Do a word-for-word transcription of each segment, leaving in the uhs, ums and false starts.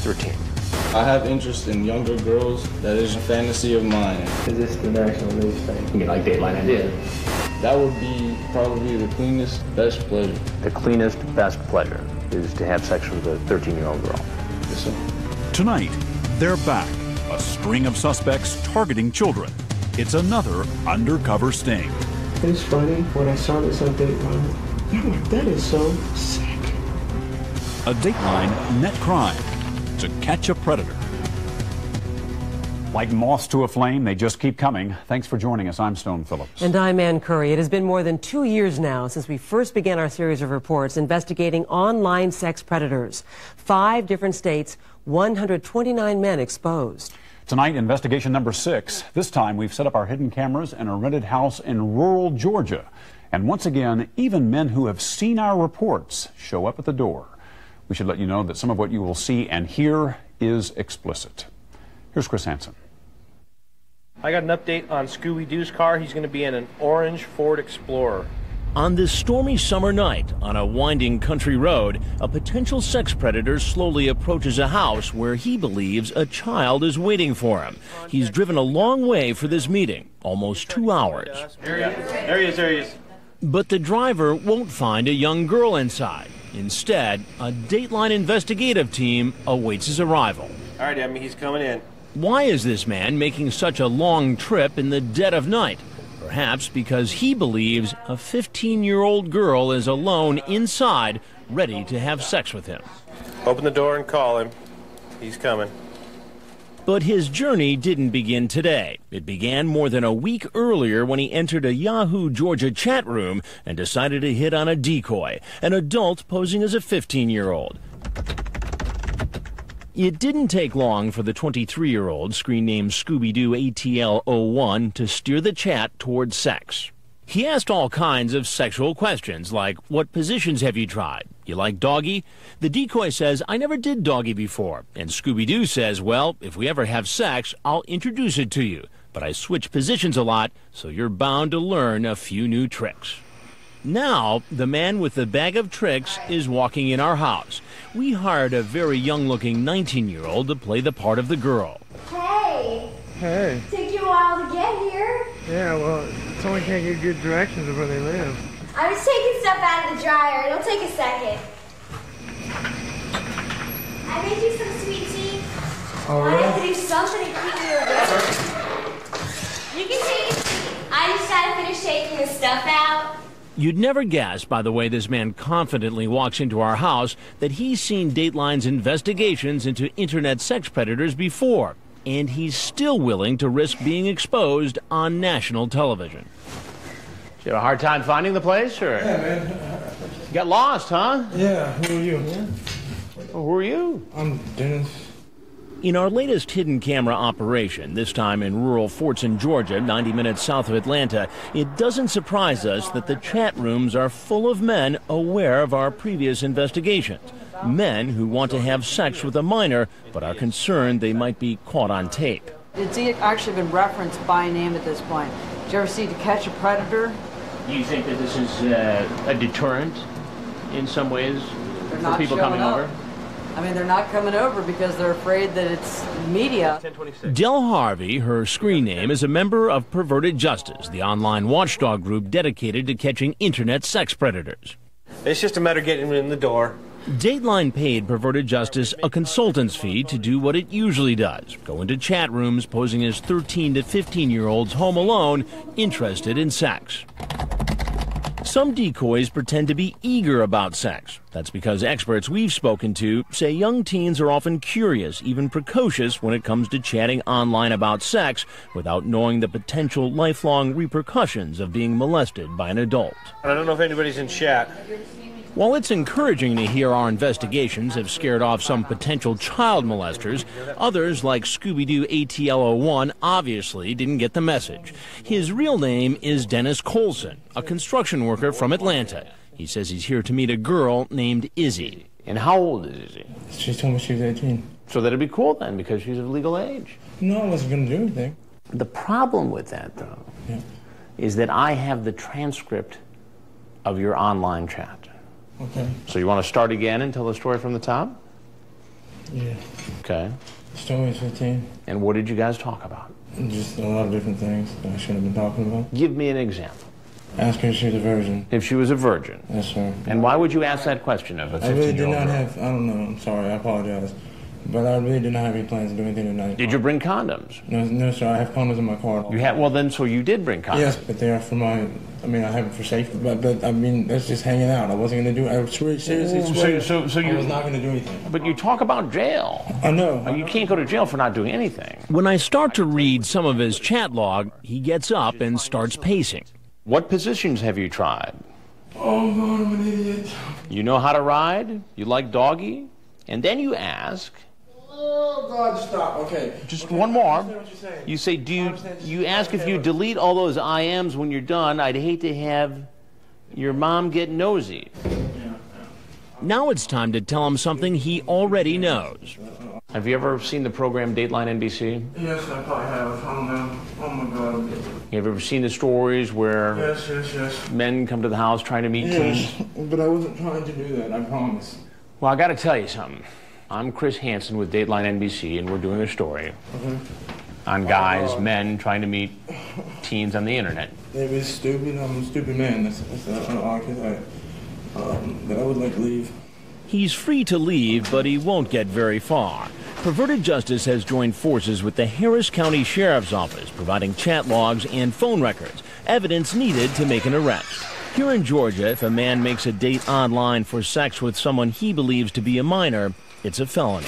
thirteen. I have interest in younger girls. That is a fantasy of mine. Is this the national news thing? You mean like Dateline N B C? Yeah. That would be probably the cleanest, best pleasure. The cleanest, best pleasure is to have sex with a thirteen-year-old girl. Yes, sir. Tonight, they're back. A string of suspects targeting children. It's another undercover sting. It's funny, when I saw this on Dateline, I'm like, that is so sick. A Dateline net crime. To catch a predator. Like moths to a flame, they just keep coming. Thanks for joining us. I'm Stone Phillips. And I'm Ann Curry. It has been more than two years now since we first began our series of reports investigating online sex predators. Five different states, one hundred twenty-nine men exposed. Tonight, investigation number six. This time, we've set up our hidden cameras in a rented house in rural Georgia. And once again, even men who have seen our reports show up at the door. We should let you know that some of what you will see and hear is explicit. Here's Chris Hansen. I got an update on Scooby-Doo's car. He's going to be in an orange Ford Explorer. On this stormy summer night, on a winding country road, a potential sex predator slowly approaches a house where he believes a child is waiting for him. He's driven a long way for this meeting, almost two hours. There he is, there he is. There he is. But the driver won't find a young girl inside. Instead, a Dateline investigative team awaits his arrival. All right, I mean, he's coming in. Why is this man making such a long trip in the dead of night? Perhaps because he believes a fifteen-year-old girl is alone inside, ready to have sex with him. Open the door and call him. He's coming. But his journey didn't begin today. It began more than a week earlier when he entered a Yahoo, Georgia chat room and decided to hit on a decoy, an adult posing as a fifteen-year-old. It didn't take long for the twenty-three-year-old, screen name Scooby-Doo A T L zero one, to steer the chat toward sex. He asked all kinds of sexual questions, like, what positions have you tried? You like doggy? The decoy says, I never did doggy before. And Scooby-Doo says, well, if we ever have sex, I'll introduce it to you. But I switch positions a lot, so you're bound to learn a few new tricks. Now, the man with the bag of tricks is walking in our house. We hired a very young-looking nineteen-year-old to play the part of the girl. Hey! Hey. Took you a while to get here. Yeah, well, someone can't get good directions of where they live. I'm just taking stuff out of the dryer. It'll take a second. I made you some sweet tea. Oh, I really? Have to do something to keep you awake. You can take a seat. I just gotta finish taking this stuff out. You'd never guess, by the way this man confidently walks into our house, that he's seen Dateline's investigations into internet sex predators before. And he's still willing to risk being exposed on national television. Did you have a hard time finding the place, or? Yeah, man. You got lost, huh? Yeah, who are you? Yeah. Well, who are you? I'm Dennis. In our latest hidden camera operation, this time in rural Fortson, Georgia, ninety minutes south of Atlanta, it doesn't surprise us that the chat rooms are full of men aware of our previous investigations. Men who want to have sex with a minor but are concerned they might be caught on tape. It's actually been referenced by name at this point. Did you ever see To Catch a Predator? Do you think that this is uh, a deterrent in some ways for people coming over? I mean, they're not coming over because they're afraid that it's media. Del Harvey, her screen name, is a member of Perverted Justice, the online watchdog group dedicated to catching internet sex predators. It's just a matter of getting in the door. Dateline paid Perverted Justice a consultant's fee to do what it usually does, go into chat rooms posing as thirteen to fifteen-year-olds home alone, interested in sex. Some decoys pretend to be eager about sex. That's because experts we've spoken to say young teens are often curious, even precocious, when it comes to chatting online about sex without knowing the potential lifelong repercussions of being molested by an adult. I don't know if anybody's in chat. While it's encouraging to hear our investigations have scared off some potential child molesters, others, like Scooby-Doo A T L zero one, obviously didn't get the message. His real name is Dennis Colson, a construction worker from Atlanta. He says he's here to meet a girl named Izzy. And how old is Izzy? She told me she was eighteen. So that'd be cool then, because she's of legal age. No, I wasn't going to do anything. The problem with that, though, yeah. is that I have the transcript of your online chat. Okay. So you want to start again and tell the story from the top? Yeah. Okay. Stone was fifteen. And what did you guys talk about? Just a lot of different things that I shouldn't have been talking about. Give me an example. Ask her if she was a virgin. If she was a virgin? Yes, sir. And why would you ask that question of a fifteen-year-old? I really did not girl? have, I don't know, I'm sorry, I apologize. But I really did not have any plans to do anything tonight. Did you bring condoms? No, no, sir, I have condoms in my car. You have, well then, so you did bring condoms? Yes, but they are for my, I mean, I have them for safety, but, but I mean, that's just hanging out. I wasn't going to do it. I swear, seriously swear, so, so, so you, I was not going to do anything. But you talk about jail. I know. I you know. can't go to jail for not doing anything. When I start to read some of his chat log, he gets up and starts pacing. What positions have you tried? Oh, God, I'm an idiot. You know how to ride? You like doggy? And then you ask... Oh, God, stop. Okay. Just okay, one more. I understand what you're saying. You say, do you... You ask if you delete all those I Ms when you're done, I'd hate to have your mom get nosy. Now it's time to tell him something he already knows. Have you ever seen the program Dateline N B C? Yes, I probably have. I don't know. Oh, my God. Have you ever seen the stories where yes, yes, yes. men come to the house trying to meet yes, teens? But I wasn't trying to do that, I promise. Well, I got to tell you something. I'm Chris Hansen with Dateline N B C, and we're doing a story okay. on guys, uh, men, trying to meet teens on the internet. It was stupid. I'm a stupid man. That's, that's uh, all I can say. Um, but I would like to leave. He's free to leave, but he won't get very far. Perverted Justice has joined forces with the Harris County Sheriff's Office, providing chat logs and phone records, evidence needed to make an arrest. Here in Georgia, if a man makes a date online for sex with someone he believes to be a minor, it's a felony.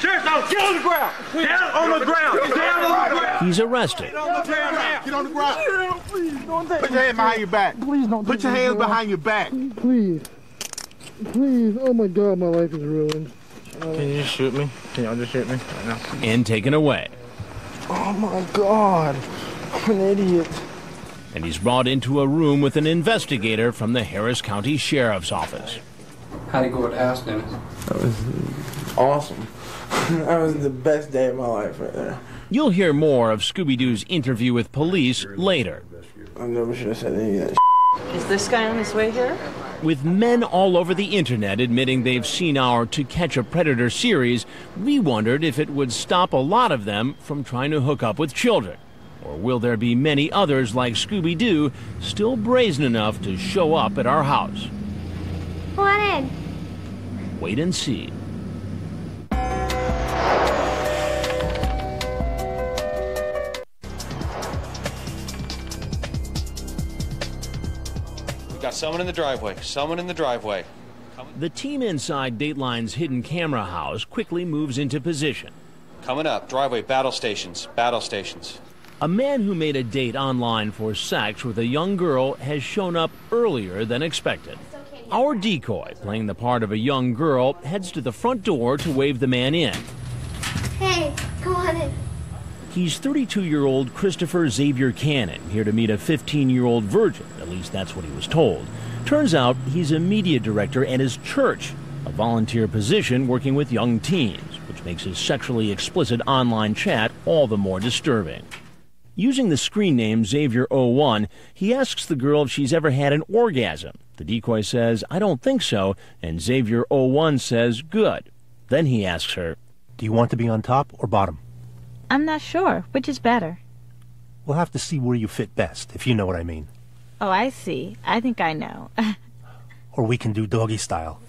Sheriff, no, get on the ground! Down on the ground! Down on the ground! He's arrested. Get on the ground! Get on the ground! Yeah, please don't take Put your hands behind your back. Please don't Put your hands behind your back. Please. Please. Oh, my God, my life is ruined. Uh, Can you just shoot me? Can y'all just shoot me right now? And taken away. Oh, my God. I'm an idiot. And he's brought into a room with an investigator from the Harris County Sheriff's Office. How'd it go with Aston? That was awesome. That was the best day of my life right there. You'll hear more of Scooby-Doo's interview with police later. I never should have said any of that shit. Is this guy on his way here? With men all over the internet admitting they've seen our To Catch a Predator series, we wondered if it would stop a lot of them from trying to hook up with children. Or will there be many others like Scooby-Doo still brazen enough to show up at our house? Wanted. Wait and see. We got someone in the driveway. Someone in the driveway. The team inside Dateline's hidden camera house quickly moves into position. Coming up. Driveway. Battle stations. Battle stations. A man who made a date online for sex with a young girl has shown up earlier than expected. Our decoy, playing the part of a young girl, heads to the front door to wave the man in. Hey, come on in. He's thirty-two-year-old Christopher Xavier Cannon, here to meet a fifteen-year-old virgin, at least that's what he was told. Turns out he's a media director at his church, a volunteer position working with young teens, which makes his sexually explicit online chat all the more disturbing. Using the screen name Xavier oh one, he asks the girl if she's ever had an orgasm. The decoy says, I don't think so, and Xavier oh one says, good. Then he asks her, do you want to be on top or bottom? I'm not sure. Which is better? We'll have to see where you fit best, if you know what I mean. Oh, I see. I think I know. Or we can do doggy style.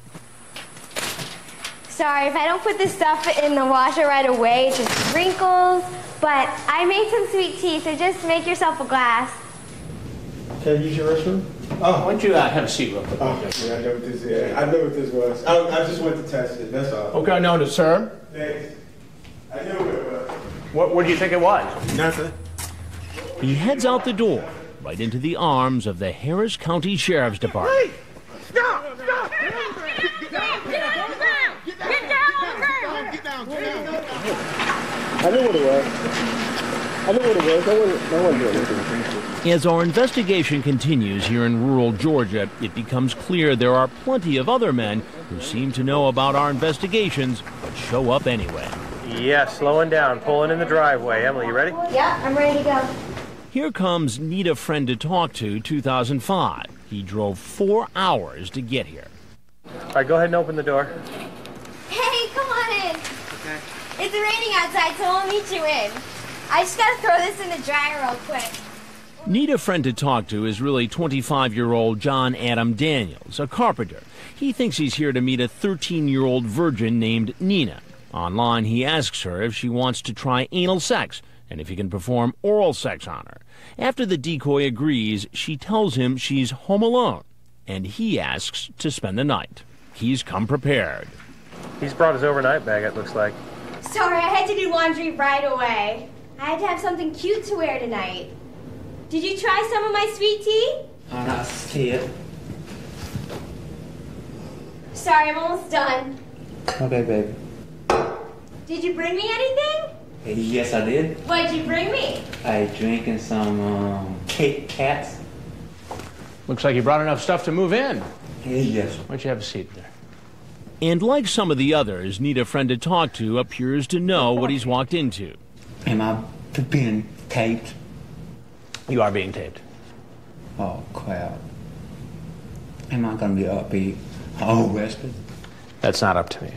Sorry, if I don't put this stuff in the washer right away, it just wrinkles. But I made some sweet tea, so just make yourself a glass. Can I use your restroom? Oh, why don't you uh, have a seat real quick? Oh, yeah, I know what this is. I know what this was. I, I just wanted to test it, that's all. Okay, no, sir? Thanks. I knew what it was. What, what do you think it was? Nothing. He heads out the door, right into the arms of the Harris County Sheriff's Department. Wait! Stop! Stop! Get down! Get down! Get down! Get down! Get down! Get down! I know what it was. I know what it was. I wasn't, I wasn't doing it. As our investigation continues here in rural Georgia, it becomes clear there are plenty of other men who seem to know about our investigations but show up anyway. Yeah, slowing down, pulling in the driveway. Emily, you ready? Yeah, I'm ready to go. Here comes Need a Friend to Talk To two thousand five. He drove four hours to get here. All right, go ahead and open the door. Hey, come on in. Okay. It's raining outside, so we'll meet you in. I just gotta throw this in the dryer real quick. Need a friend to talk to is really twenty-five-year-old John Adam Daniels, a carpenter. He thinks he's here to meet a thirteen-year-old virgin named Nina. Online, he asks her if she wants to try anal sex and if he can perform oral sex on her. After the decoy agrees, she tells him she's home alone, and he asks to spend the night. He's come prepared. He's brought his overnight bag, it looks like. Sorry, I had to do laundry right away. I had to have something cute to wear tonight. Did you try some of my sweet tea? I'm not scared. Sorry, I'm almost done. Okay, baby. Did you bring me anything? Yes, I did. What'd you bring me? I drinking some um, Kit Kats. Looks like you brought enough stuff to move in. Yes. Why don't you have a seat there? And like some of the others, Need a Friend to Talk To appears to know what he's walked into. Am I being taped? You are being taped. Oh, crap. Am I going to be upbeat? Oh, arrested? That's not up to me.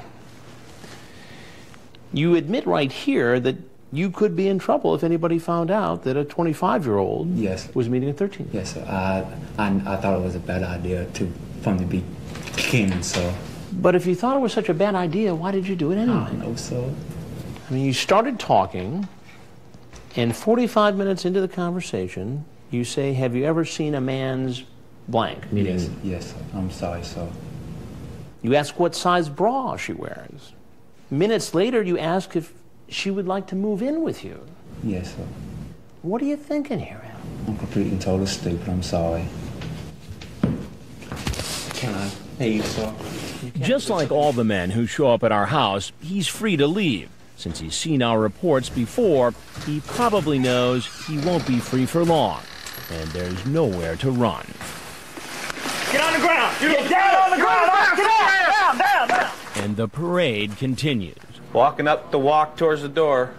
You admit right here that you could be in trouble if anybody found out that a twenty-five-year-old yes. was meeting a thirteen-year-old. Yes, sir. I, I, I thought it was a bad idea to, from the beginning, so. But if you thought it was such a bad idea, why did you do it anyway? I don't know, so. I mean, you started talking, and forty-five minutes into the conversation, you say, have you ever seen a man's blank? Meaning, yes, yes, sir. I'm sorry, sir. You ask what size bra she wears. Minutes later, you ask if she would like to move in with you. Yes, sir. What are you thinking here, Al? I'm completely and totally stupid. I'm sorry. Can I? Hey, you, sir. Just like all the men who show up at our house, he's free to leave. Since he's seen our reports before, he probably knows he won't be free for long. And there's nowhere to run. Get on the ground! You Get down on the ground! Get down! Down! Down! Down! And the parade continues. Walking up the walk towards the door.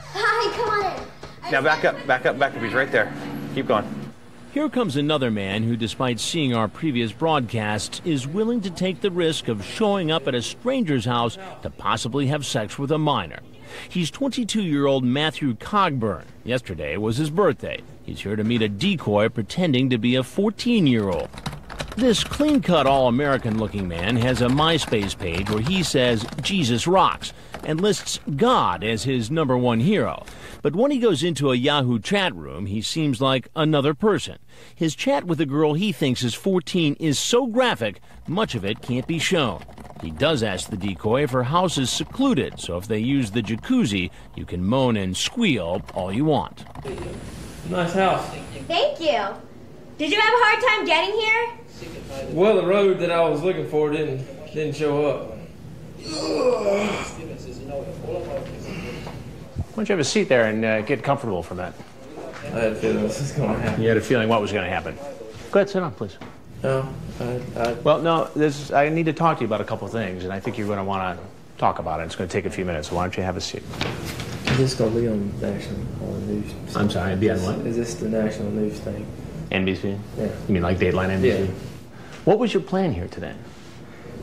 Hi, come on in. I now back up, back up, back up. He's right there. Keep going. Here comes another man who, despite seeing our previous broadcasts, is willing to take the risk of showing up at a stranger's house to possibly have sex with a minor. He's twenty-two-year-old Matthew Cogburn. Yesterday was his birthday. He's here to meet a decoy pretending to be a fourteen-year-old. This clean-cut, all-American-looking man has a MySpace page where he says Jesus rocks and lists God as his number one hero. But when he goes into a Yahoo chat room, he seems like another person. His chat with a girl he thinks is fourteen is so graphic, much of it can't be shown. He does ask the decoy if her house is secluded, so if they use the jacuzzi, you can moan and squeal all you want. Nice house. Thank you. Did you have a hard time getting here? Well, the road that I was looking for didn't didn't show up. Why don't you have a seat there and uh, get comfortable for that? I had a feeling this was going to happen. You had a feeling what was going to happen. Go ahead, sit down, please. No, I, I... Well, no, this, I need to talk to you about a couple of things, and I think you're going to want to talk about it. It's going to take a few minutes, so why don't you have a seat? Is this going to be on national news? I'm sorry, it'd be on what? Is this the national news thing? N B C? Yeah. You mean like Dateline N B C? Yeah. What was your plan here today?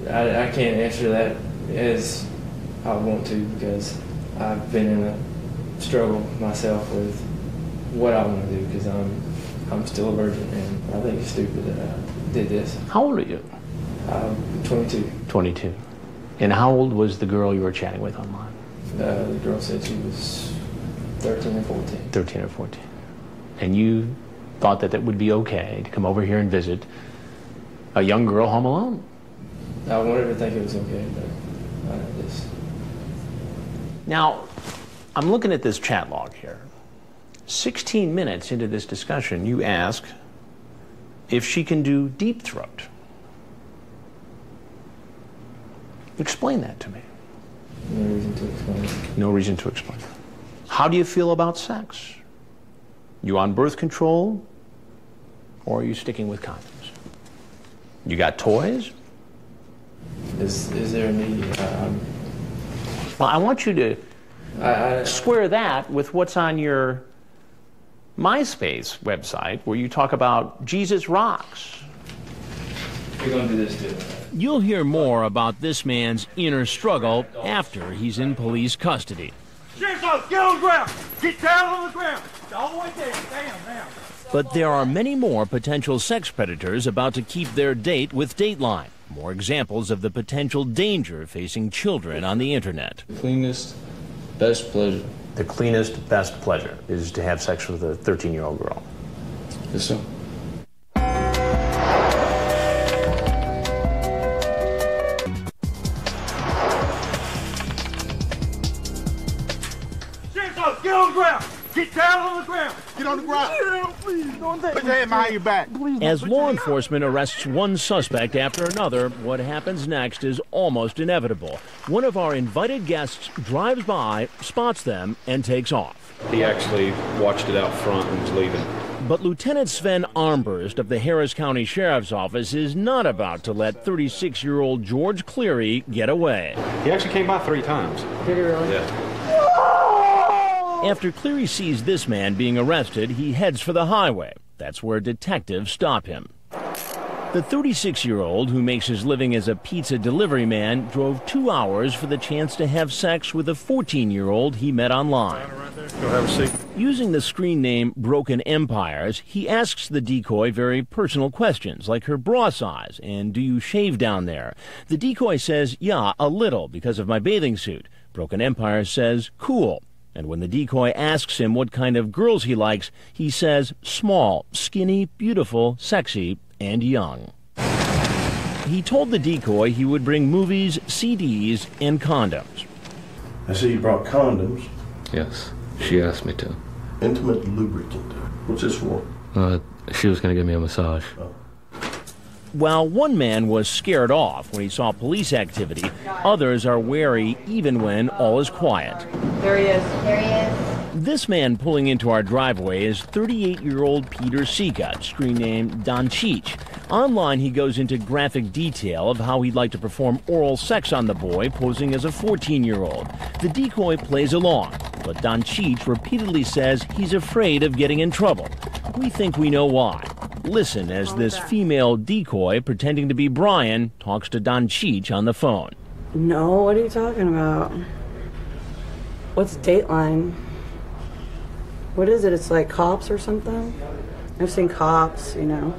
I, I can't answer that as I want to because I've been in a struggle myself with what I want to do because I'm I'm still a virgin and I think it's stupid that I did this. How old are you? I'm twenty-two. twenty-two. And how old was the girl you were chatting with online? Uh, the girl said she was thirteen or fourteen. thirteen or fourteen. And you thought that it would be okay to come over here and visit a young girl home alone? I wanted to think it was okay, but I just... Now, I'm looking at this chat log here. sixteen minutes into this discussion, you ask if she can do deep throat. Explain that to me. No reason to explain. No reason to explain. How do you feel about sex? You on birth control, or are you sticking with condoms? You got toys? Is, is there a need? Um, well, I want you to I, I, square that with what's on your MySpace website, where you talk about Jesus rocks. You're going to do this, too. You'll hear more about this man's inner struggle after he's in police custody. Get on the ground! Get down on the ground! All the way down, down, down. But there are many more potential sex predators about to keep their date with Dateline. More examples of the potential danger facing children on the internet. The cleanest, best pleasure. The cleanest, best pleasure is to have sex with a thirteen-year-old girl. Yes, sir. Get down on the ground! Get on the ground! Yeah, please, don't take me. Put your hand behind your back. Please, as law enforcement arrests one suspect after another, what happens next is almost inevitable. One of our invited guests drives by, spots them, and takes off. He actually watched it out front and was leaving. But Lieutenant Sven Armbrust of the Harris County Sheriff's Office is not about to let thirty-six-year-old George Cleary get away. He actually came by three times. Did he really? Yeah. After Cleary sees this man being arrested, he heads for the highway. That's where detectives stop him. The thirty-six-year-old, who makes his living as a pizza delivery man, drove two hours for the chance to have sex with a fourteen-year-old he met online. Go have a seat. Using the screen name Broken Empires, he asks the decoy very personal questions, like her bra size and do you shave down there? The decoy says, yeah, a little, because of my bathing suit. Broken Empires says, cool. And when the decoy asks him what kind of girls he likes, he says small, skinny, beautiful, sexy, and young. He told the decoy he would bring movies, C Ds, and condoms. I see you brought condoms. Yes, she asked me to. Intimate lubricant. What's this for? Uh, she was going to give me a massage. Oh. While one man was scared off when he saw police activity, others are wary even when all is quiet. There he is. There he is. This man pulling into our driveway is thirty-eight-year-old Peter Seega, screen name Don Cheech. Online, he goes into graphic detail of how he'd like to perform oral sex on the boy posing as a fourteen-year-old. The decoy plays along, but Don Cheech repeatedly says he's afraid of getting in trouble. We think we know why. Listen as this female decoy, pretending to be Brian, talks to Don Cheech on the phone. No, what are you talking about? What's Dateline? What is it? It's like Cops or something? I've seen Cops, you know.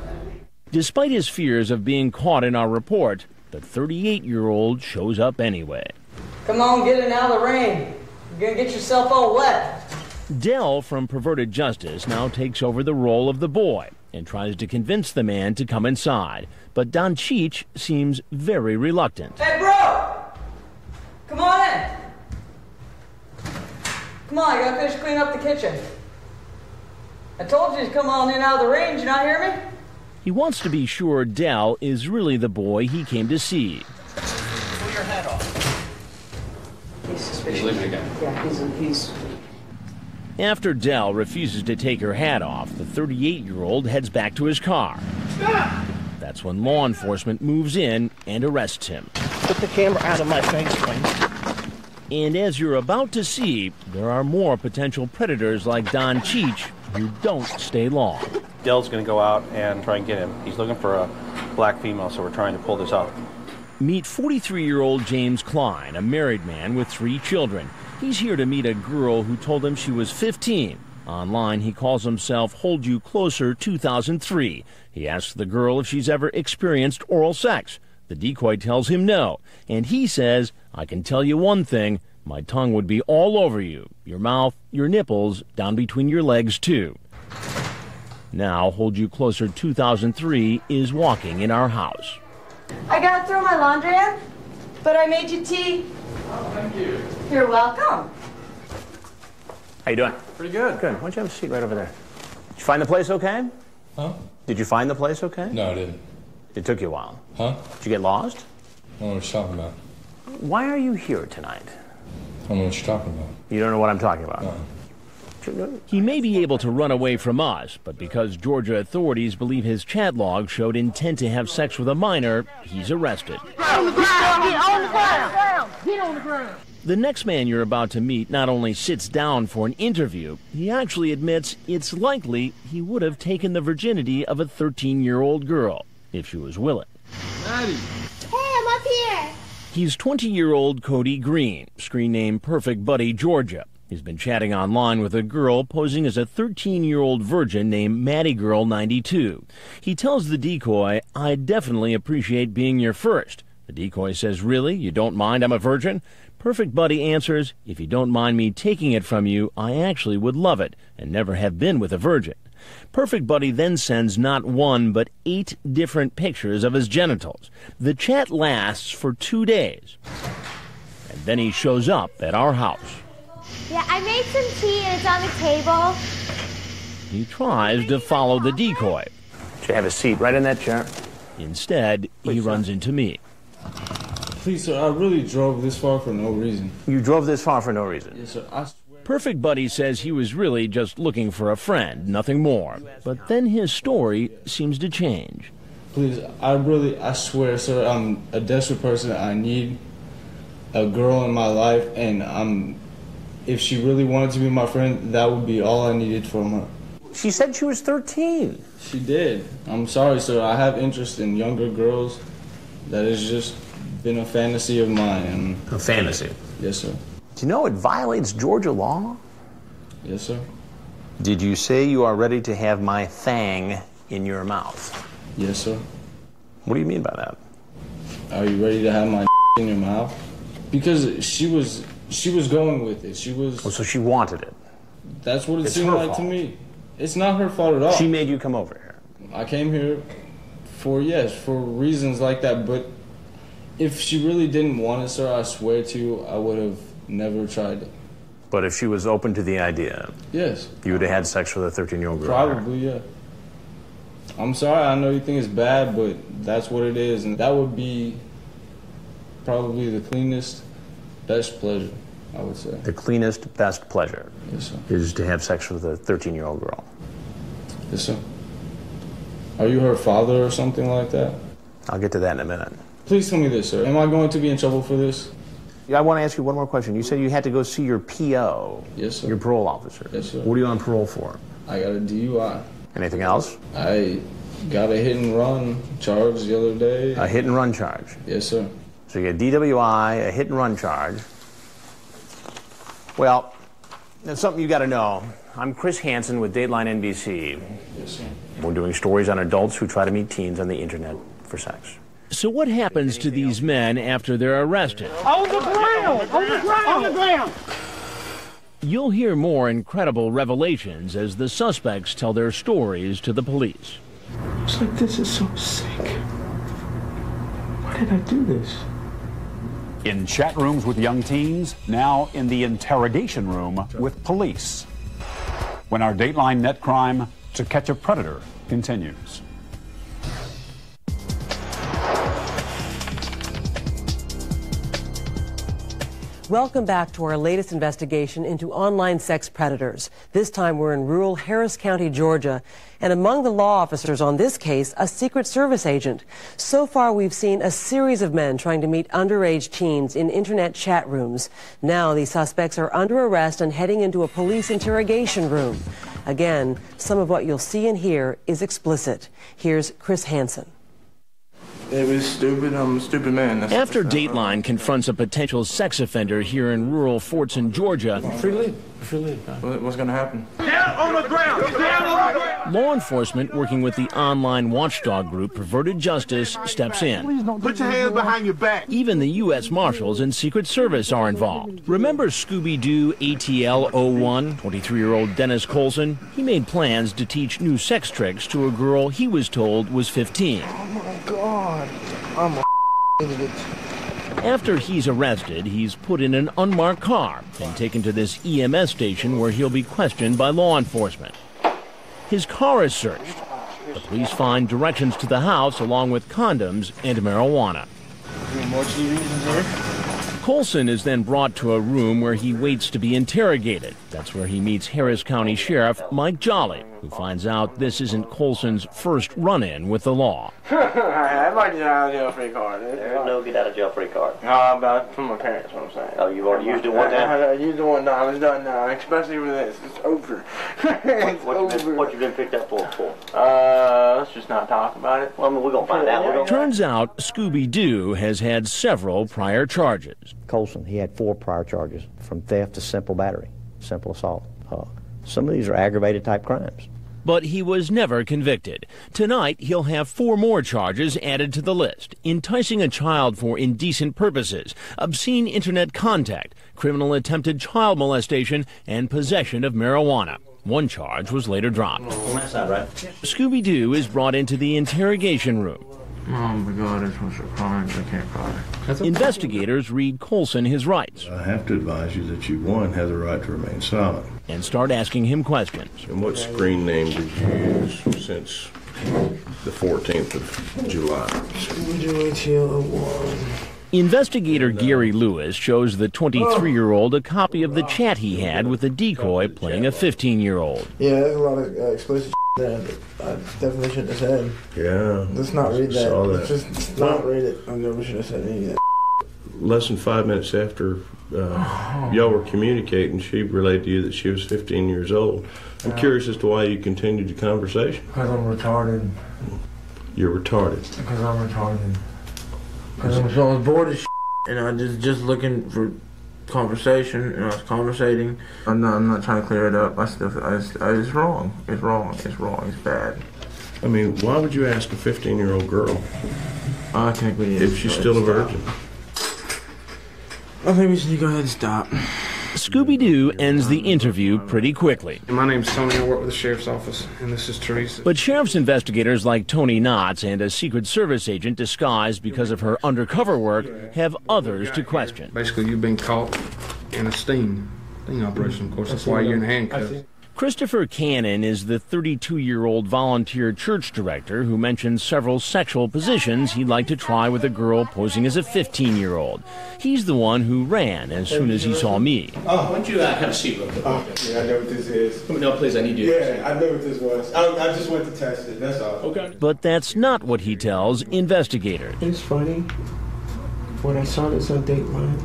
Despite his fears of being caught in our report, the thirty-eight-year-old shows up anyway. Come on, get in out of the rain. You're gonna get yourself all wet. Del from Perverted Justice now takes over the role of the boy and tries to convince the man to come inside. But Don Cheech seems very reluctant. Hey, bro! Come on in! Come on, I gotta finish cleaning up the kitchen. I told you to come on in out of the rain, did you not hear me? He wants to be sure Del is really the boy he came to see. Pull your hat off. He's suspicious. He's leaving again. Yeah, he's, he's... After Del refuses to take her hat off, the thirty-eight-year-old heads back to his car. Stop! That's when law enforcement moves in and arrests him. Put the camera out of my face, please. And as you're about to see, there are more potential predators like Don Cheech who don't stay long. Del's going to go out and try and get him. He's looking for a black female, so we're trying to pull this out. Meet forty-three-year-old James Klein, a married man with three children. He's here to meet a girl who told him she was fifteen. Online, he calls himself Hold You Closer two thousand three. He asks the girl if she's ever experienced oral sex. The decoy tells him no, and he says, I can tell you one thing, my tongue would be all over you, your mouth, your nipples, down between your legs too. Now, Hold You Closer two thousand three is walking in our house. I gotta throw my laundry in, but I made you tea. Oh, thank you. You're welcome. How you doing? Pretty good. Good. Why don't you have a seat right over there? Did you find the place okay? Huh? Did you find the place okay? No, I didn't. It took you a while. Huh? Did you get lost? I don't know what you're talking about. Why are you here tonight? I don't know what you're talking about. You don't know what I'm talking about? No. He may be able to run away from us, but because Georgia authorities believe his chat log showed intent to have sex with a minor, he's arrested. Get on the ground! Get on the ground! Get on the ground! The next man you're about to meet not only sits down for an interview, he actually admits it's likely he would have taken the virginity of a thirteen-year-old girl if she was willing. Daddy. there. He's twenty-year-old Cody Green, screen name Perfect Buddy Georgia. He's been chatting online with a girl posing as a thirteen-year-old virgin named Maddie Girl ninety-two. He tells the decoy, "I definitely appreciate being your first." The decoy says, "Really? You don't mind I'm a virgin?" Perfect Buddy answers, "If you don't mind me taking it from you, I actually would love it and never have been with a virgin." Perfect Buddy then sends not one, but eight different pictures of his genitals. The chat lasts for two days. And then he shows up at our house. Yeah, I made some tea and it's on the table. He tries to follow the decoy. Should have a seat right in that chair. Instead, Please, he sir. runs into me. Please, sir, I really drove this far for no reason. You drove this far for no reason? Yes, sir. I swear. Perfect Buddy says he was really just looking for a friend, nothing more. But then his story seems to change. Please, I really, I swear, sir, I'm a desperate person. I need a girl in my life, and I'm... If she really wanted to be my friend, that would be all I needed from her. She said she was thirteen. She did. I'm sorry, sir. I have interest in younger girls. That has just been a fantasy of mine. A fantasy? Yes, sir. Do you know it violates Georgia law? Yes, sir. Did you say you are ready to have my thang in your mouth? Yes, sir. What do you mean by that? Are you ready to have my in your mouth? Because she was... She was going with it. She was... Oh, so she wanted it. That's what it seemed like to me. It's not her fault at all. She made you come over here. I came here for, yes, for reasons like that, but if she really didn't want it, sir, I swear to you, I would have never tried it. But if she was open to the idea... Yes. You would have had sex with a thirteen-year-old girl. Probably, yeah. I'm sorry, I know you think it's bad, but that's what it is, and that would be probably the cleanest... Best pleasure, I would say. The cleanest, best pleasure, yes, sir, is to have sex with a thirteen-year-old girl. Yes, sir. Are you her father or something like that? I'll get to that in a minute. Please tell me this, sir. Am I going to be in trouble for this? Yeah, I want to ask you one more question. You said you had to go see your P O. Yes, sir. Your parole officer. Yes, sir. What are you on parole for? I got a D U I. Anything else? I got a hit-and-run charge the other day. A hit-and-run charge? Yes, sir. So you get D W I, a hit-and-run charge. Well, that's something you got to know. I'm Chris Hansen with Dateline N B C. Yes, we're doing stories on adults who try to meet teens on the internet for sex. So what happens to these men after they're arrested? On the ground! On the ground! On the ground! You'll hear more incredible revelations as the suspects tell their stories to the police. It's like, this is so sick. Why did I do this? In chat rooms with young teens, now in the interrogation room with police. When our Dateline Net Crime, To Catch a Predator, continues. Welcome back to our latest investigation into online sex predators. This time we're in rural Harris County, Georgia. And among the law officers on this case, a Secret Service agent. So far, we've seen a series of men trying to meet underage teens in internet chat rooms. Now, these suspects are under arrest and heading into a police interrogation room. Again, some of what you'll see and hear is explicit. Here's Chris Hansen. It was stupid. I'm a stupid man. That's After Dateline confronts a potential sex offender here in rural Fortson, Georgia, free lead. Free lead. What's going to happen? Down on the ground. Down on the ground. Law enforcement, working with the online watchdog group Perverted Justice, steps in. Put your hands behind your back. Even the U S Marshals and Secret Service are involved. Remember Scooby-Doo A T L oh one? twenty-three-year-old Dennis Colson? He made plans to teach new sex tricks to a girl he was told was fifteen. Oh, my God. I'm a idiot. After he's arrested, he's put in an unmarked car and taken to this E M S station where he'll be questioned by law enforcement. His car is searched. The police find directions to the house along with condoms and marijuana. Colson is then brought to a room where he waits to be interrogated. That's where he meets Harris County Sheriff Mike Jolly. who finds out this isn't Colson's first run-in with the law. I'd like to get out of jail free card. There's no get out of jail free card. No, about from my parents, what I'm saying. Oh, you've already used it one time? I, I, I used it one time. It's done now, especially with this. It's over. It's what, what, over. You been, what you been picked up for? for? Uh, let's just not talk about it. Well, I mean, we're going to find out. Turns out Scooby-Doo has had several prior charges. Colson, he had four prior charges, from theft to simple battery, simple assault. Uh, Some of these are aggravated-type crimes. But he was never convicted. Tonight, he'll have four more charges added to the list. Enticing a child for indecent purposes, obscene internet contact, criminal attempted child molestation, and possession of marijuana. One charge was later dropped. That's not right. Scooby-Doo is brought into the interrogation room. Oh, my God, it's one of the crimes I can't find. Investigators read Colson his rights. I have to advise you that you, one, have the right to remain silent. And start asking him questions. And what screen name did you use since the fourteenth of July? Investigator Gary Lewis shows the twenty-three-year-old a copy of the chat he had with a decoy playing a fifteen-year-old. Yeah, there's a lot of uh, explicit there that I definitely shouldn't have said. Yeah. Let's not read that. that. Let's just not read it. I never should have said any of that. Less than five minutes after uh, y'all were communicating, she relayed to you that she was fifteen years old. I'm uh, curious as to why you continued the conversation. Because I'm retarded. You're retarded? Because I'm retarded. Because I was bored as shit, and I just just looking for conversation, and I was conversating. I'm not, I'm not trying to clear it up. I still, I, I, it's wrong. It's wrong. It's wrong. It's bad. I mean, why would you ask a fifteen-year-old girl? I think we need if to she's still a virgin. I think we should go ahead and stop. Scooby-Doo ends the interview pretty quickly. My name's Tony. I work with the Sheriff's Office, and this is Teresa. But Sheriff's investigators like Tony Knotts and a Secret Service agent disguised because of her undercover work have others to question. Basically, you've been caught in a sting, sting operation, of course. That's why you're in handcuffs. Christopher Cannon is the thirty-two-year-old volunteer church director who mentioned several sexual positions he'd like to try with a girl posing as a fifteen-year-old. He's the one who ran as soon as he saw me. Oh, why don't you uh, have a seat real quick? Oh, yeah, I know what this is. No, please, I need you. Yeah, I know what this was. I, I just went to test it, that's all. Okay. But that's not what he tells investigators. It's funny, when I saw this on Dateline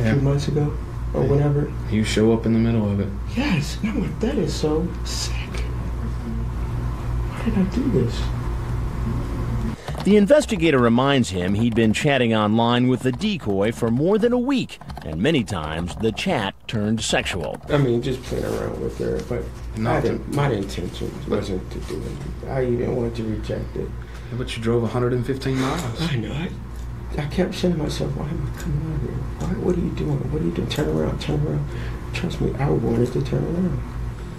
a yeah. few months ago, or whatever. You show up in the middle of it. Yes. No, that is so sick. Why did I do this? The investigator reminds him he'd been chatting online with the decoy for more than a week, and many times the chat turned sexual. I mean, just playing around with her, but I didn't, my intention wasn't to do it. I even wanted to reject it. Yeah, but you drove one hundred fifteen miles. I know it. I kept saying to myself, why am I coming out here? Why, what are you doing? What are you doing? Turn around, turn around. Trust me, I wanted to turn around.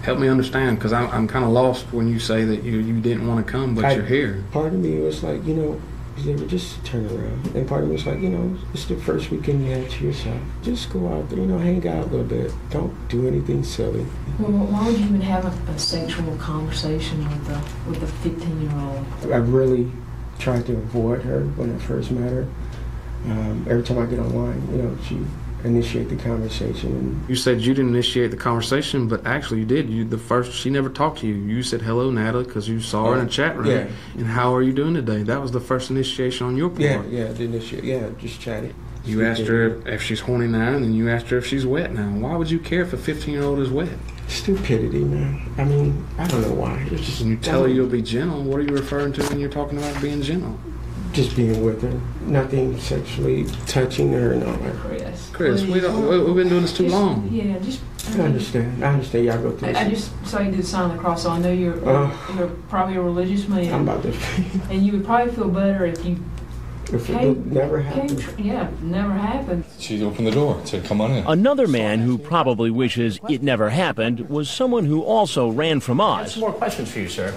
Help me understand, because I'm, I'm kind of lost when you say that you, you didn't want to come, but I, you're here. Part of me was like, you know, they were just turn around. And part of me was like, you know, it's the first weekend you had to yourself. Just go out there, you know, hang out a little bit. Don't do anything silly. Well, why would you even have a, a sexual conversation with a, with a fifteen-year-old? I really tried to avoid her when I first met her. Um, every time I get online, you know, she initiate the conversation. You said you didn't initiate the conversation, but actually you did. You the first she never talked to you. You said hello, Natalie, because you saw her in a chat room. Yeah. And how are you doing today? That was the first initiation on your part. Yeah, yeah, the initiate. Yeah, just chatting. You asked her if she's horny now, and then you asked her if she's wet now. Why would you care if a fifteen-year-old is wet? Stupidity, man. I mean, I don't know why. It's just when you tell her you'll be gentle, what are you referring to when you're talking about being gentle? Just being with her, nothing sexually touching her and all that. Chris, Chris, we don't. We, we've been doing this too just, long. Yeah, just. I, mean, I understand. I understand. Y'all go through. I, I just saw you do the sign of the cross, so I know you're uh, you're probably a religious man. I'm about to. And you would probably feel better if you. If it came, never happened. Came, yeah, never happened. She opened the door, said, "Come on in." Another man who probably wishes it never happened was someone who also ran from us. I have some more questions for you, sir.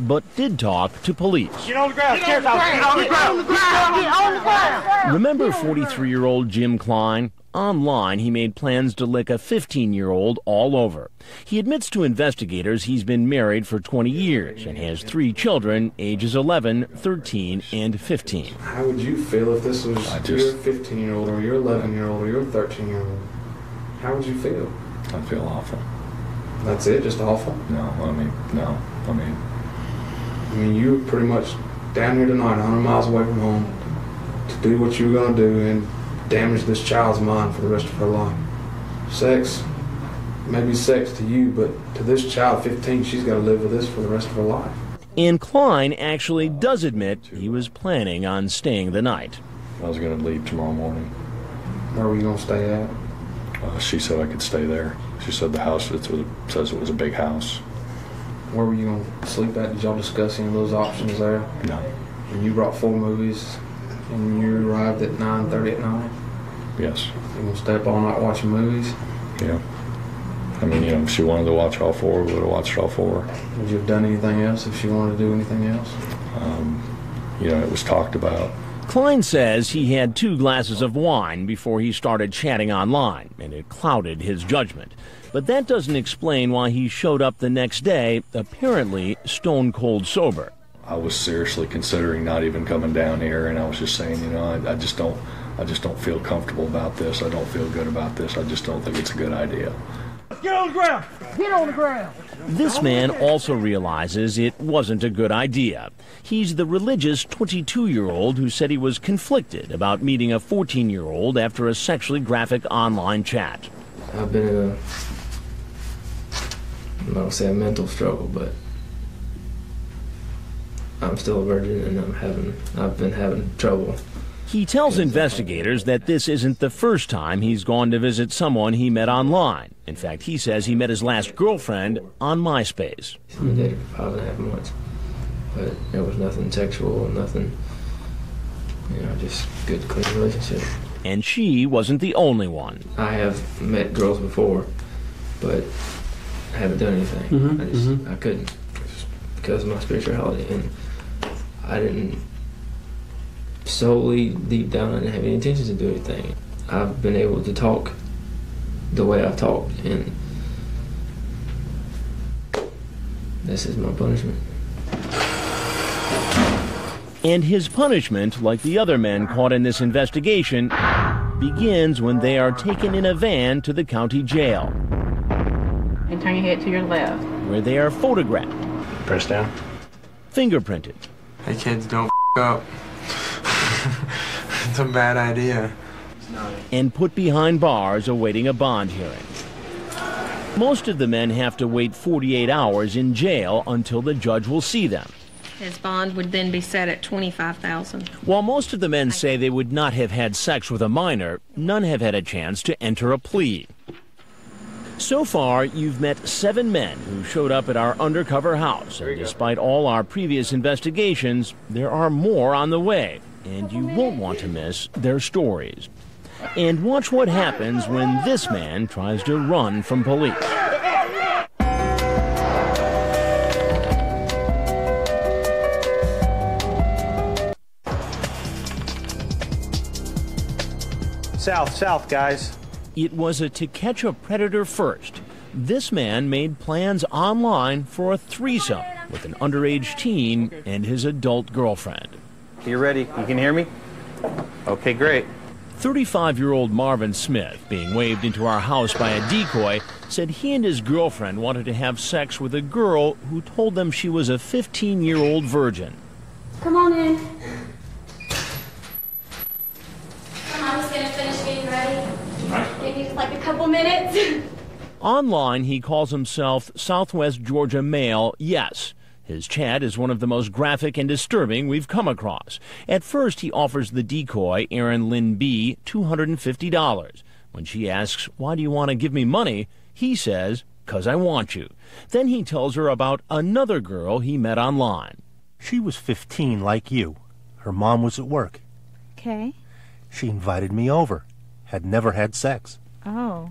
But did talk to police. Get on the ground! Get on the ground! Remember forty-three-year-old Jim Klein? Online, he made plans to lick a fifteen-year-old all over. He admits to investigators he's been married for twenty years and has three children, ages eleven, thirteen, and fifteen. How would you feel if this was your fifteen-year-old or your eleven-year-old or your thirteen-year-old? How would you feel? I'd feel awful. That's it? Just awful? No, I mean, no. I mean, I mean, you were pretty much down here tonight, a hundred miles away from home, to do what you were going to do and damage this child's mind for the rest of her life. Sex, maybe sex to you, but to this child, fifteen, she's got to live with this for the rest of her life. And Klein actually does admit he was planning on staying the night. I was going to leave tomorrow morning. Where were you going to stay at? Uh, she said I could stay there. She said the house it was, says it was a big house. Where were you going to sleep at? Did y'all discuss any of those options there? No. And you brought four movies, and you arrived at nine thirty at night? Yes. You going to stay up all night watching movies? Yeah. I mean, you know, if she wanted to watch all four, we would have watched all four. Would you have done anything else if she wanted to do anything else? Um, you know, it was talked about. Klein says he had two glasses of wine before he started chatting online, and it clouded his judgment. But that doesn't explain why he showed up the next day, apparently stone cold sober. I was seriously considering not even coming down here, and I was just saying, you know, I, I just don't, I just don't feel comfortable about this. I don't feel good about this. I just don't think it's a good idea. Get on the ground! Get on the ground! This man also realizes it wasn't a good idea. He's the religious twenty-two-year-old who said he was conflicted about meeting a fourteen-year-old after a sexually graphic online chat. I've been in a, I don't say a mental struggle, but I'm still a virgin and I'm having, I've been having trouble. He tells investigators that this isn't the first time he's gone to visit someone he met online. In fact, he says he met his last girlfriend on MySpace. We dated for five and a half months, but it was nothing sexual, nothing, you know, just good, clean relationship. And she wasn't the only one. I have met girls before, but I haven't done anything. Mm-hmm. I just, mm-hmm. I couldn't, just because of my spirituality, and I didn't. Solely deep down, I didn't have any intentions to do anything. I've been able to talk the way I've talked, and this is my punishment. And his punishment, like the other men caught in this investigation, begins when they are taken in a van to the county jail. And turn your head to your left. Where they are photographed. Press down. Fingerprinted. Hey kids, don't f*** up. It's a bad idea. And put behind bars awaiting a bond hearing. Most of the men have to wait forty-eight hours in jail until the judge will see them. His bond would then be set at twenty-five thousand dollars. While most of the men say they would not have had sex with a minor, none have had a chance to enter a plea. So far, you've met seven men who showed up at our undercover house. And despite all our previous investigations, there are more on the way, and you won't want to miss their stories. And watch what happens when this man tries to run from police. South, south, guys. It was a To Catch a Predator first. This man made plans online for a threesome with an underage teen and his adult girlfriend. You ready? You can hear me? Okay, great. thirty-five-year-old Marvin Smith, being waved into our house by a decoy, said he and his girlfriend wanted to have sex with a girl who told them she was a fifteen-year-old virgin. Come on in. I'm just going to finish getting ready. Maybe just like a couple minutes. Online, he calls himself Southwest Georgia Male Yes. His chat is one of the most graphic and disturbing we've come across. At first, he offers the decoy, Erin Lynn B., two hundred fifty dollars. When she asks, why do you want to give me money? He says, because I want you. Then he tells her about another girl he met online. She was fifteen, like you. Her mom was at work. Okay. She invited me over. Had never had sex. Oh.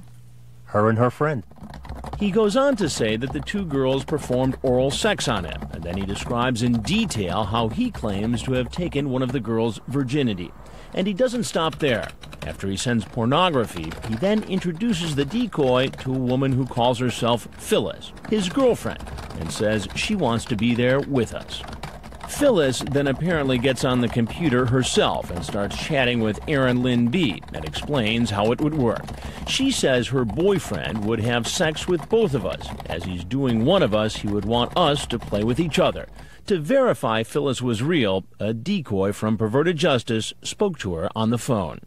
Her and her friend. He goes on to say that the two girls performed oral sex on him, and then he describes in detail how he claims to have taken one of the girls' virginity. And he doesn't stop there. After he sends pornography, he then introduces the decoy to a woman who calls herself Phyllis, his girlfriend, and says she wants to be there with us. Phyllis then apparently gets on the computer herself and starts chatting with Erin Lynn Bede and explains how it would work. She says her boyfriend would have sex with both of us. As he's doing one of us, he would want us to play with each other. To verify Phyllis was real, a decoy from Perverted Justice spoke to her on the phone.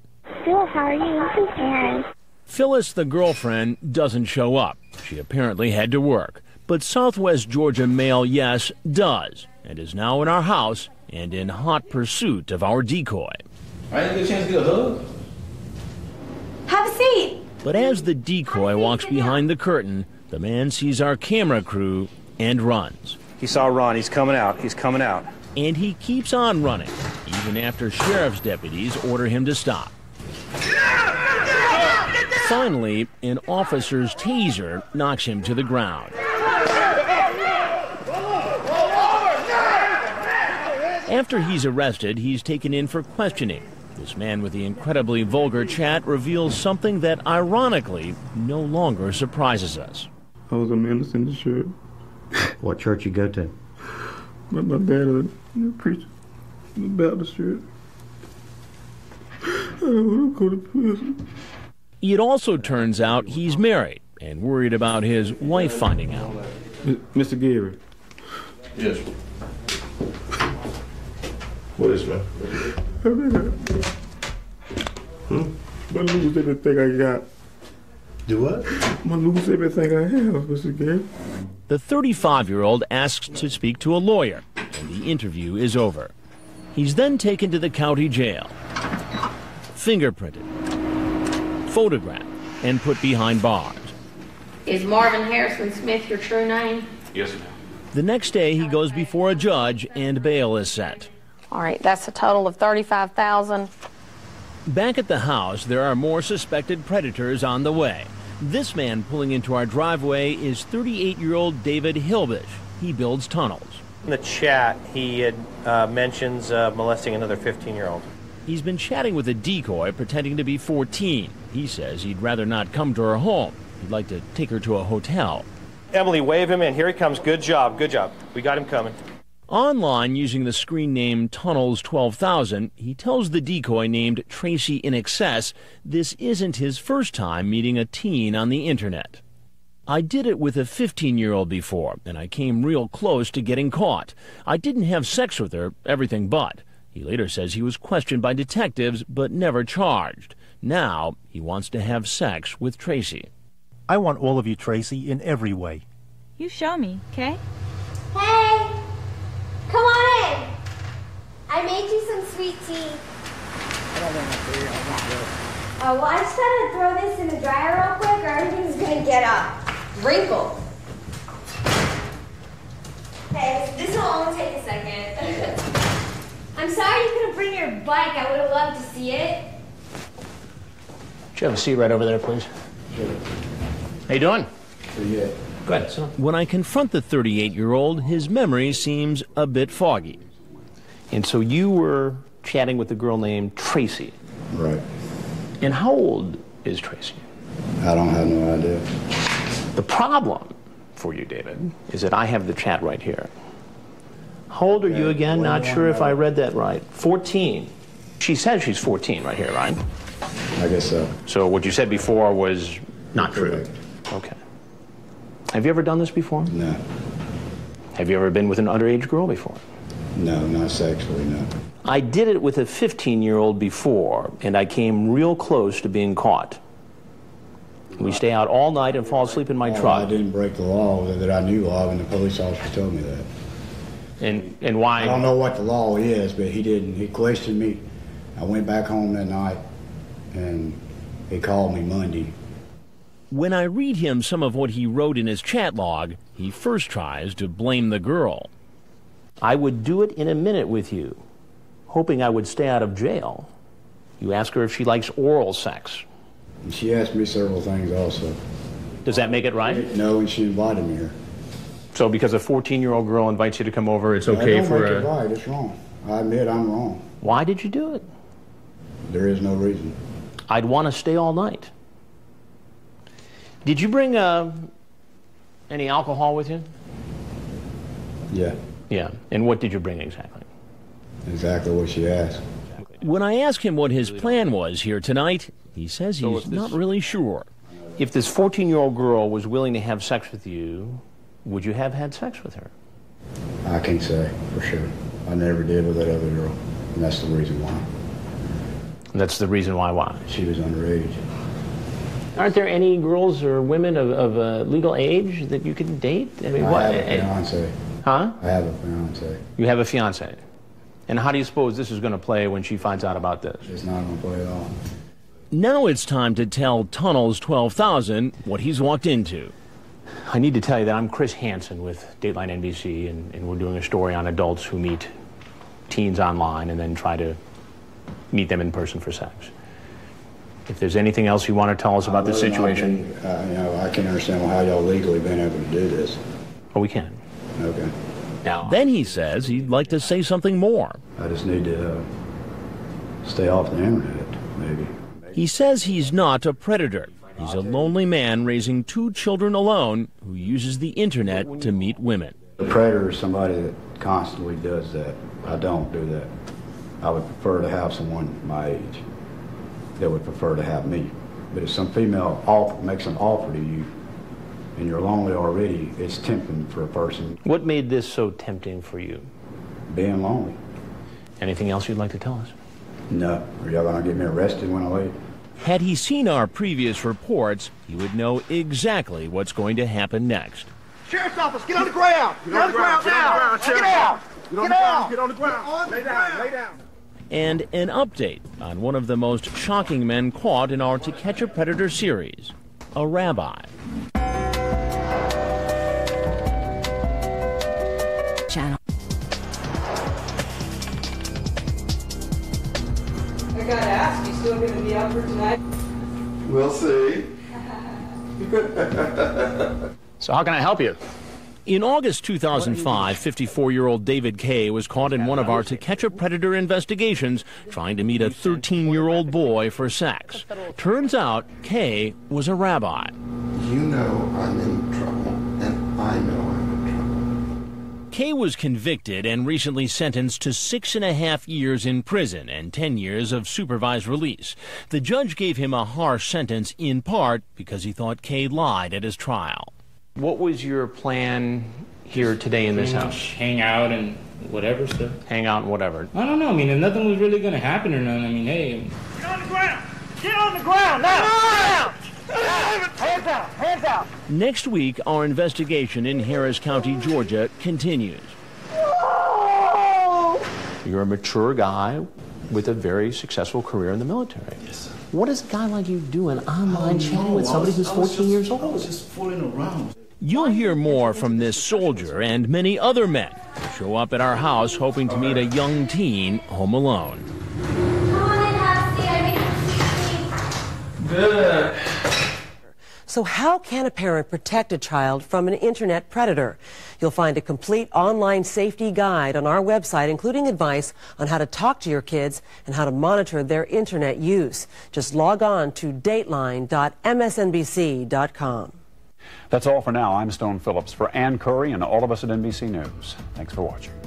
Phyllis, how are you? I'm Erin. Phyllis, the girlfriend, doesn't show up. She apparently had to work. But Southwest Georgia Mail Yes does, and is now in our house and in hot pursuit of our decoy. I didn't get a chance to get a hug. Have a seat. But as the decoy walks behind the curtain, the man sees our camera crew and runs. He saw Ron. He's coming out. He's coming out. And he keeps on running, even after sheriff's deputies order him to stop. Finally, an officer's taser knocks him to the ground. After he's arrested, he's taken in for questioning. This man with the incredibly vulgar chat reveals something that, ironically, no longer surprises us. I was a menace in the church. What church you go to? My, my dad was a preacher in the Baptist church. I don't want to go to prison. It also turns out he's married and worried about his wife finding out. Mister Gary. Yes, sir. What is it, man? Hmm? I lose everything I got. Do what? I lose everything I have, Mister Gay. The thirty-five-year-old asks to speak to a lawyer, and the interview is over. He's then taken to the county jail, fingerprinted, photographed, and put behind bars. Is Marvin Harrison Smith your true name? Yes, sir. The next day, he goes before a judge, and bail is set. All right, that's a total of thirty-five thousand dollars. Back at the house, there are more suspected predators on the way. This man pulling into our driveway is thirty-eight-year-old David Hilbisch. He builds tunnels. In the chat, he had, uh, mentions uh, molesting another fifteen-year-old. He's been chatting with a decoy pretending to be fourteen. He says he'd rather not come to her home. He'd like to take her to a hotel. Emily, wave him in. Here he comes. Good job, good job. We got him coming. Online, using the screen name Tunnels twelve thousand, he tells the decoy named Tracy In Excess this isn't his first time meeting a teen on the internet. I did it with a fifteen-year-old before, and I came real close to getting caught. I didn't have sex with her, everything but. He later says he was questioned by detectives but never charged. Now he wants to have sex with Tracy. I want all of you, Tracy, in every way. You show me, okay? Hey! Come on in! I made you some sweet tea. I don't want to do it. I want it. Oh, well, I just gotta throw this in the dryer real quick or everything's gonna get up. Wrinkled. Okay, this will only take a second. I'm sorry you couldn't bring your bike. I would have loved to see it. Could you have a seat right over there, please? Sure. How you doing? Pretty good. Go ahead, son. When I confront the thirty-eight-year-old, his memory seems a bit foggy. And so you were chatting with a girl named Tracy. Right. And how old is Tracy? I don't have no idea. The problem for you, David, is that I have the chat right here. How old are yeah, you again? Not sure if I read that right. fourteen. She says she's fourteen right here, right? I guess so. So what you said before was not correct. True. Okay. Have you ever done this before? No. Have you ever been with an underage girl before? No, not sexually, no. I did it with a fifteen-year-old before, and I came real close to being caught. We stay out all night and fall asleep in my oh, truck. I didn't break the law that I knew of, and the police officer told me that. And and why? I don't know what the law is, but he didn't. He questioned me. I went back home that night, and he called me Monday. When I read him some of what he wrote in his chat log, he first tries to blame the girl. I would do it in a minute with you, hoping I would stay out of jail. You ask her if she likes oral sex. And she asked me several things also. Does that make it right? No, and she invited me here. So because a fourteen-year-old girl invites you to come over, it's okay for a... I don't make it right. It's wrong. I admit I'm wrong. Why did you do it? There is no reason. I'd want to stay all night. Did you bring uh, any alcohol with you? Yeah. Yeah. And what did you bring exactly? exactly what she asked. When I asked him what his plan was here tonight, he says he's so not really sure. If this fourteen-year-old girl was willing to have sex with you, would you have had sex with her? I can't say for sure. I never did with that other girl, and that's the reason why. And that's the reason why why? She was underage. Aren't there any girls or women of, of uh, legal age that you can date? I mean, I what? have a fiancé. Huh? I have a fiancé. You have a fiancé. And how do you suppose this is going to play when she finds out about this? It's not going to play at all. Now it's time to tell Tunnels twelve thousand what he's walked into. I need to tell you that I'm Chris Hansen with Dateline N B C, and, and we're doing a story on adults who meet teens online and then try to meet them in person for sex. If there's anything else you want to tell us about this situation. Being, uh, you know, I can't understand how y'all legally been able to do this. Oh, we can. Okay. Now. Then he says he'd like to say something more. I just need to uh, stay off the internet, maybe. He says he's not a predator. He's a lonely man raising two children alone who uses the internet to meet women. A predator is somebody that constantly does that. I don't do that. I would prefer to have someone my age that would prefer to have me. But if some female offer, makes an offer to you and you're lonely already, it's tempting for a person. What made this so tempting for you? Being lonely. Anything else you'd like to tell us? No. Are y'all going to get me arrested when I leave? Had he seen our previous reports, he would know exactly what's going to happen next. Sheriff's office, get on the ground! Get on the ground now! Get out! Get out! Get on the ground! Lay down! Lay down! And an update on one of the most shocking men caught in our To Catch a Predator series, a rabbi. Channel. I gotta ask, you still gonna be out for tonight? We'll see. So how can I help you? In August two thousand five, fifty-four-year-old David Kaye was caught in one of our To Catch a Predator investigations trying to meet a thirteen-year-old boy for sex. Turns out Kaye was a rabbi. You know I'm in trouble, and I know I'm in trouble. Kaye was convicted and recently sentenced to six and a half years in prison and ten years of supervised release. The judge gave him a harsh sentence in part because he thought Kaye lied at his trial. What was your plan here today in this house? Hang out and whatever stuff. Hang out and whatever. I don't know. I mean, if nothing was really going to happen or none, I mean, hey. Get on the ground! Get on the ground! Now! Now! Hands out! Hands out! Next week, our investigation in Harris County, Georgia, continues. Whoa! You're a mature guy with a very successful career in the military. Yes, sir. What does a guy like you doing online chatting with somebody who's fourteen years old? I was just fooling around. You'll hear more from this soldier and many other men who show up at our house hoping to meet a young teen home alone. Come on in, Husky. I mean, good. So how can a parent protect a child from an internet predator? You'll find a complete online safety guide on our website, including advice on how to talk to your kids and how to monitor their internet use. Just log on to dateline dot M S N B C dot com. That's all for now. I'm Stone Phillips for Ann Curry and all of us at N B C News. Thanks for watching.